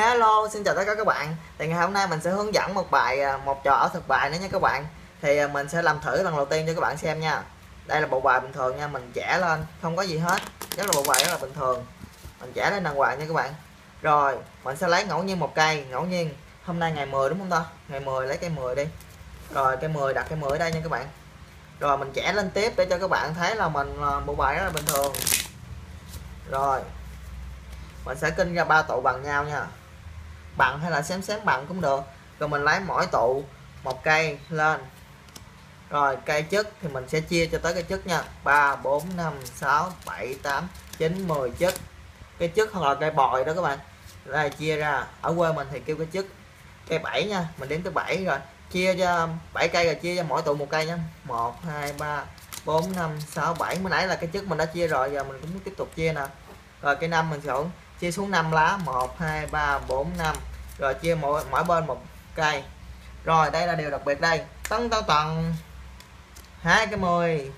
Hello, xin chào tất cả các bạn. Thì ngày hôm nay mình sẽ hướng dẫn một trò ở thực bài nữa nha các bạn. Thì mình sẽ làm thử lần đầu tiên cho các bạn xem nha. Đây là bộ bài bình thường nha, mình chẻ lên, không có gì hết. Rất là bộ bài rất là bình thường. Mình chẻ lên đàng hoàng nha các bạn. Rồi, mình sẽ lấy ngẫu nhiên một cây, ngẫu nhiên. Hôm nay ngày 10 đúng không ta? Ngày 10 lấy cây 10 đi. Rồi cây 10, đặt cây 10 ở đây nha các bạn. Rồi mình chẻ lên tiếp để cho các bạn thấy là mình bộ bài rất là bình thường. Rồi. Mình sẽ kinh ra 3 tụ bằng nhau nha. Bằng hay là xém bằng cũng được. Rồi mình lấy mỗi tụ một cây lên. Rồi cây chức thì mình sẽ chia cho tới cây chức nha. 3, 4, 5, 6, 7, 8, 9, 10 chức. Cây chức hoặc là cây bòi đó các bạn. Rồi chia ra. Ở quê mình thì kêu cây chức. Cây 7 nha. Mình đến tới 7 rồi. Chia cho 7 cây rồi chia cho mỗi tụ một cây nha. 1, 2, 3, 4, 5, 6, 7. Mới nãy là cây chức mình đã chia rồi. Giờ mình cũng tiếp tục chia nè. Rồi cây 5 mình sẽ chia xuống 5 lá, 1 2 3 4 5 rồi chia mỗi bên một cây. Rồi đây là điều đặc biệt đây. Tấn tấn tần 2 cái 10.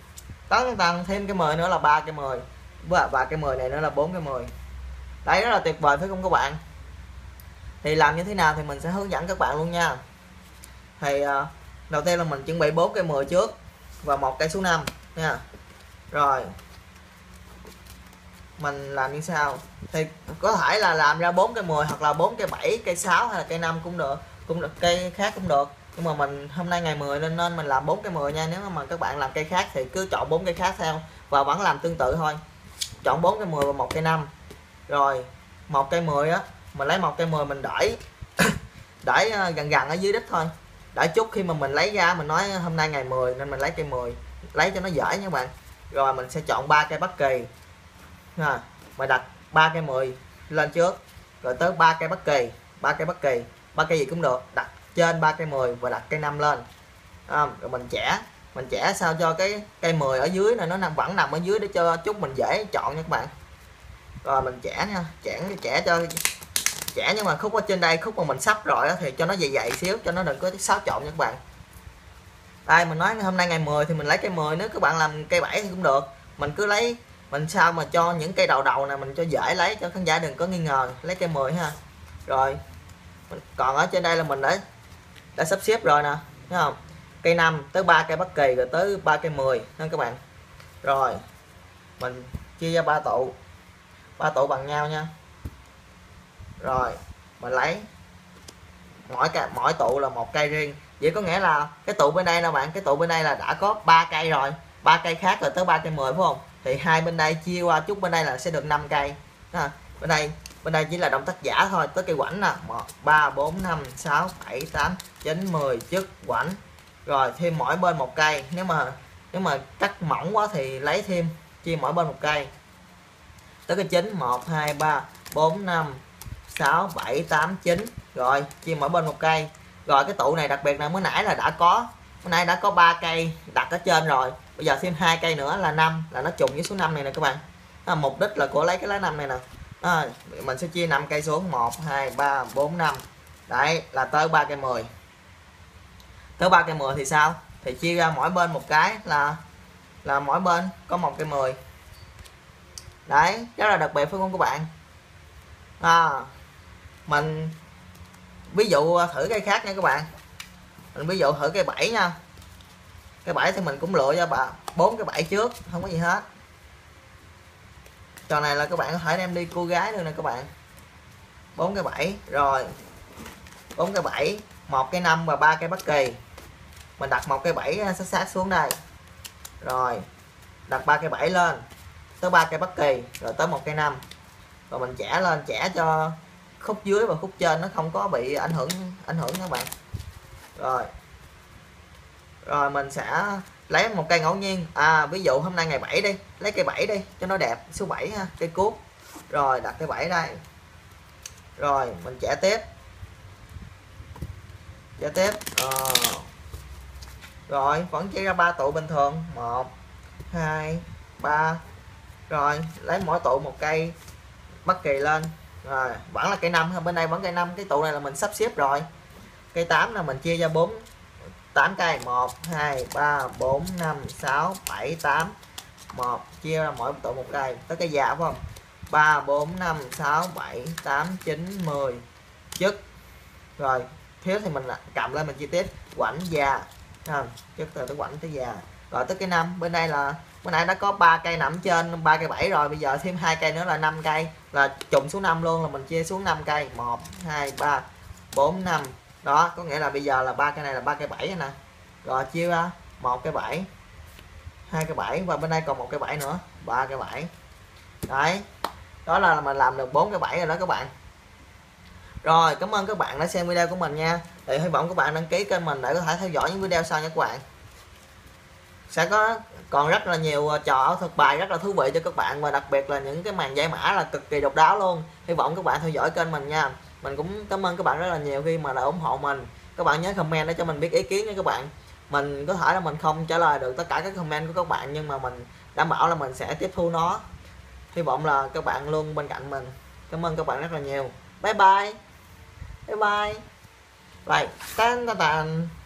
Tấn tần thêm cái 10 nữa là 3 cái 10. Và cái 10 này nữa là 4 cái 10. Đấy rất là tuyệt vời phải không các bạn? Thì làm như thế nào thì mình sẽ hướng dẫn các bạn luôn nha. Thì đầu tiên là mình chuẩn bị 4 cái 10 trước và một cây số 5 nha. Rồi mình làm như sau thì có thể là làm ra 4 cây 10 hoặc là 4 cây 7 cây 6 hay là cây 5 cũng được, cây khác cũng được, nhưng mà mình hôm nay ngày 10 nên mình làm 4 cây 10 nha. Nếu mà các bạn làm cây khác thì cứ chọn 4 cây khác theo và vẫn làm tương tự thôi, chọn 4 cây 10 và một cây 5. Rồi một cây 10 á, mình lấy một cây 10 mình đẩy đẩy gần ở dưới đít thôi, đẩy chút khi mà mình lấy ra mình nói hôm nay ngày 10 nên mình lấy cây 10, lấy cho nó dễ nha các bạn. Rồi mình sẽ chọn 3 cây bất kỳ. À, mình đặt 3 cây 10 lên trước rồi tới 3 cây bất kỳ, 3 cây gì cũng được, đặt trên 3 cây 10 và đặt cây 5 lên. Rồi mình chẻ sao cho cái cây 10 ở dưới này nó vẫn nằm ở dưới để cho chút mình dễ chọn nha các bạn. Rồi mình chẻ nha, chẻ nhưng mà khúc ở trên đây, khúc mà mình sắp rồi đó, thì cho nó dày xíu cho nó đừng có xáo trộn nha các bạn. Đây mình nói hôm nay ngày 10 thì mình lấy cây 10, nếu các bạn làm cây 7 thì cũng được, mình cứ lấy mình sao mà cho những cây đầu này mình cho dễ lấy cho khán giả đừng có nghi ngờ, lấy cây 10 ha. Rồi còn ở trên đây là mình đã sắp xếp rồi nè, thấy không, cây 5 tới 3 cây bất kỳ rồi tới 3 cây 10 nha các bạn. Rồi mình chia ra 3 tụ bằng nhau nha. Rồi mình lấy mỗi tụ là một cây riêng, vậy có nghĩa là cái tụ bên đây nè bạn, cái tụ bên đây là đã có 3 cây rồi, 3 cây khác rồi tới 3 cây 10 phải không? Thì hai bên đây chia qua chút bên đây là sẽ được 5 cây. À, bên đây chỉ là động tác giả thôi, tới cây quảnh nè, 1 3 4 5 6 7 8 9 10 chức quảnh. Rồi thêm mỗi bên một cây, nếu mà cắt mỏng quá thì lấy thêm chia mỗi bên một cây. Tới cái 9 1 2 3 4 5 6 7 8 9 rồi chia mỗi bên một cây. Rồi cái tụ này đặc biệt là mới nãy đã có 3 cây đặt ở trên rồi. Bây giờ thêm 2 cây nữa là 5, là nó trùng với số 5 này nè các bạn. À, mục đích là của lấy cái lá 5 này nè. À, mình sẽ chia 5 cây xuống 1 2 3 4 5. Đấy, là tới 3 cây 10. Tới 3 cây 10 thì sao? Thì chia ra mỗi bên một cái là mỗi bên có 1 cây 10. Đấy, rất là đặc biệt phải không các bạn? À, mình ví dụ thử cây khác nha các bạn. Mình ví dụ thử cây 7 nha. Cái 7 thì mình cũng lựa cho bà 4 cái 7 trước, không có gì hết. Trò này là các bạn có thể đem đi cô gái luôn nè các bạn. 4 cái 7 rồi. 4 cái 7, 1 cái 5 và 3 cái bất kỳ. Mình đặt 1 cái 7 sát xuống đây. Rồi, đặt 3 cái 7 lên, tới 3 cái bất kỳ, rồi tới 1 cái 5. Rồi mình chẻ lên, chẻ cho khúc dưới và khúc trên nó không có bị ảnh hưởng các bạn. Rồi mình sẽ lấy một cây ngẫu nhiên. À, ví dụ hôm nay ngày 7 đi, lấy cây 7 đi cho nó đẹp, số 7 ha, cây cuốc. Rồi đặt cây 7 đây. Rồi mình chẻ tiếp. Chẻ tiếp. Rồi vẫn chia ra 3 tụ bình thường, 1 2 3. Rồi lấy mỗi tụ một cây bất kỳ lên. Rồi vẫn là cây 5 ha, bên đây vẫn cây 5, cái tụ này là mình sắp xếp rồi. Cây 8 là mình chia ra 8 cây, 1 2 3 4 5 6 7 8. 1 chia ra mỗi tụ một cây, tới cây già phải không? 3 4 5 6 7 8 9 10 chất. Rồi thiếu thì mình cầm lên mình chi tiết quảnh già, chất từ cái quảnh tới già. Rồi tới cái năm, bên đây là bữa nãy nó có 3 cây nằm trên 3 cây 7 rồi, bây giờ thêm 2 cây nữa là 5 cây, là trùng xuống 5 luôn, là mình chia xuống 5 cây, 1 2 3 4 5. Đó, có nghĩa là bây giờ là 3 cây này là 3 cây 7 nè. Rồi chia ra 1 cây 7, 2 cây 7 và bên đây còn 1 cây 7 nữa, 3 cây 7. Đấy. Đó là mình làm được 4 cây 7 rồi đó các bạn. Rồi, cảm ơn các bạn đã xem video của mình nha. Thì hy vọng các bạn đăng ký kênh mình để có thể theo dõi những video sau nha các bạn. Sẽ có còn rất là nhiều trò thực bài rất là thú vị cho các bạn, và đặc biệt là những cái màn giải mã là cực kỳ độc đáo luôn. Hy vọng các bạn theo dõi kênh mình nha. Mình cũng cảm ơn các bạn rất là nhiều khi mà đã ủng hộ mình. Các bạn nhớ comment để cho mình biết ý kiến nha các bạn. Mình có thể là mình không trả lời được tất cả các comment của các bạn, nhưng mà mình đảm bảo là mình sẽ tiếp thu nó. Hy vọng là các bạn luôn bên cạnh mình. Cảm ơn các bạn rất là nhiều. Bye bye. Bye bye. Rồi, tan tan tan.